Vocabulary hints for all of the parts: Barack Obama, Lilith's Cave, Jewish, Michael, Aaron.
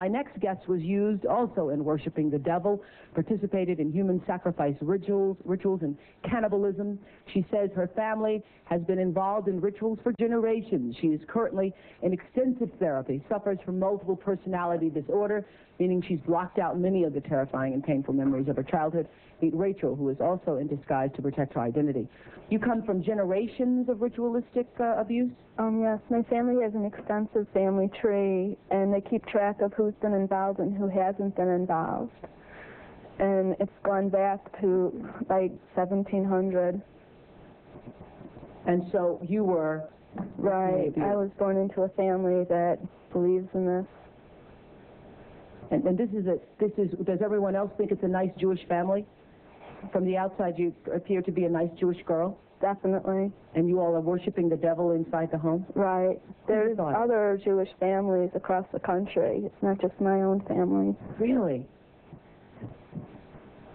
My next guest was used also in worshiping the devil, participated in human sacrifice rituals and cannibalism. She says her family has been involved in rituals for generations. She is currently in extensive therapy, suffers from multiple personality disorder, meaning she's blocked out many of the terrifying and painful memories of her childhood. Meet Rachel, who is also in disguise to protect her identity. You come from generations of ritualistic abuse? Yes, my family has an extensive family tree, and they keep track of who who's been involved and who hasn't been involved. And it's gone back to like 1700. And so you were... Right. I was born into a family that believes in this. And does everyone else think it's a nice Jewish family? From the outside, you appear to be a nice Jewish girl? Definitely. And you all are worshiping the devil inside the home? Right. There's other Jewish families across the country. It's not just my own family. Really?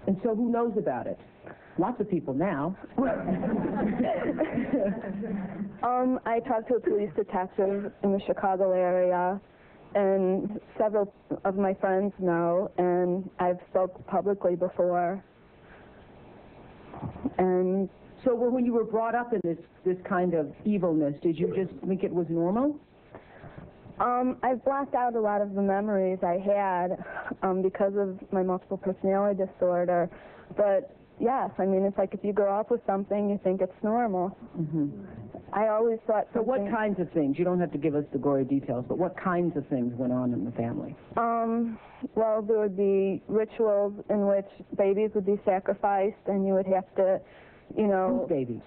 And so who knows about it? Lots of people now. I talked to a police detective in the Chicago area, and several of my friends know, and I've spoken publicly before. And so when you were brought up in this kind of evilness, did you just think it was normal? I've blocked out a lot of the memories I had because of my multiple personality disorder. But yes, I mean, it's like if you grow up with something, you think it's normal. Mm-hmm. I always thought... So what kinds of things? You don't have to give us the gory details, but what kinds of things went on in the family? Well, there would be rituals in which babies would be sacrificed, and you would have to... You know, babies.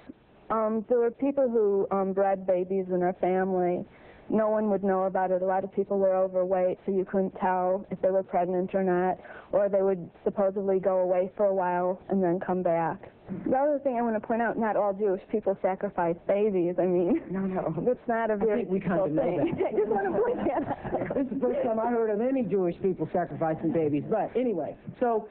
There were people who bred babies in their family. No one would know about it. A lot of people were overweight, so you couldn't tell if they were pregnant or not, or they would supposedly go away for a while and then come back. The other thing I want to point out, not all Jewish people sacrifice babies. I mean, no. That's not a very difficult thing. I just want to point that out. This is the first time I heard of any Jewish people sacrificing babies. But anyway, so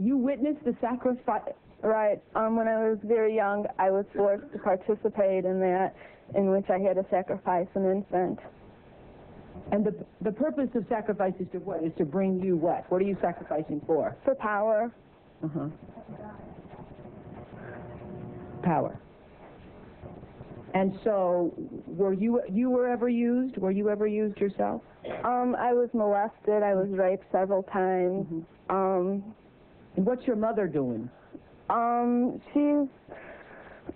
you witnessed the sacrifice. Right. When I was very young, I was forced to participate in that, in which I had to sacrifice an infant. And the purpose of sacrifice is to what? Is to bring you what? What are you sacrificing for? For power. Uh-huh. Power. And so, Were you ever used yourself? I was molested. I was raped several times. Mm-hmm. And what's your mother doing? She's...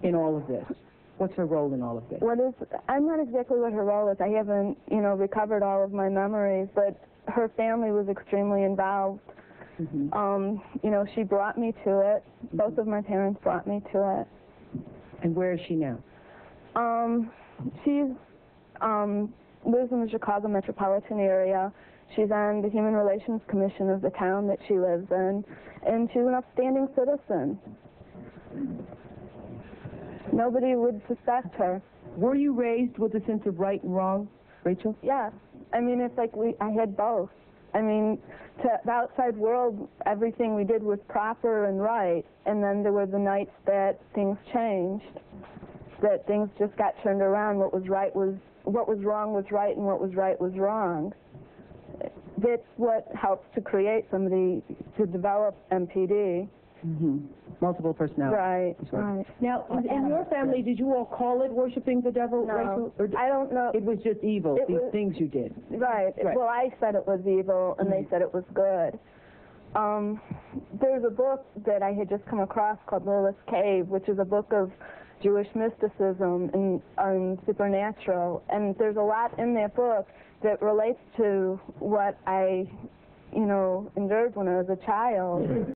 in all of this? What's her role in all of this? I'm not exactly what her role is. I haven't, recovered all of my memories, but her family was extremely involved. Mm-hmm. She brought me to it. Mm-hmm. Both of my parents brought me to it. And where is she now? She's lives in the Chicago metropolitan area. She's on the Human Relations Commission of the town that she lives in, and she's an upstanding citizen. Nobody would suspect her. Were you raised with a sense of right and wrong, Rachel? Yes. I mean, it's like I had both. I mean, to the outside world, everything we did was proper and right, and then there were the nights that things changed, that things just got turned around. What was wrong was right, and what was right was wrong. That's what helps to create somebody to develop MPD. Mm-hmm. Multiple personality. Right. Now, in your family, did you all call it worshiping the devil, no, Rachel? Or I don't know. It was just evil, things you did. Right. Well, I said it was evil, and mm-hmm. they said it was good. There's a book that I had just come across called Lilith's Cave, which is a book of Jewish mysticism and supernatural, and there's a lot in that book that relates to what I, endured when I was a child.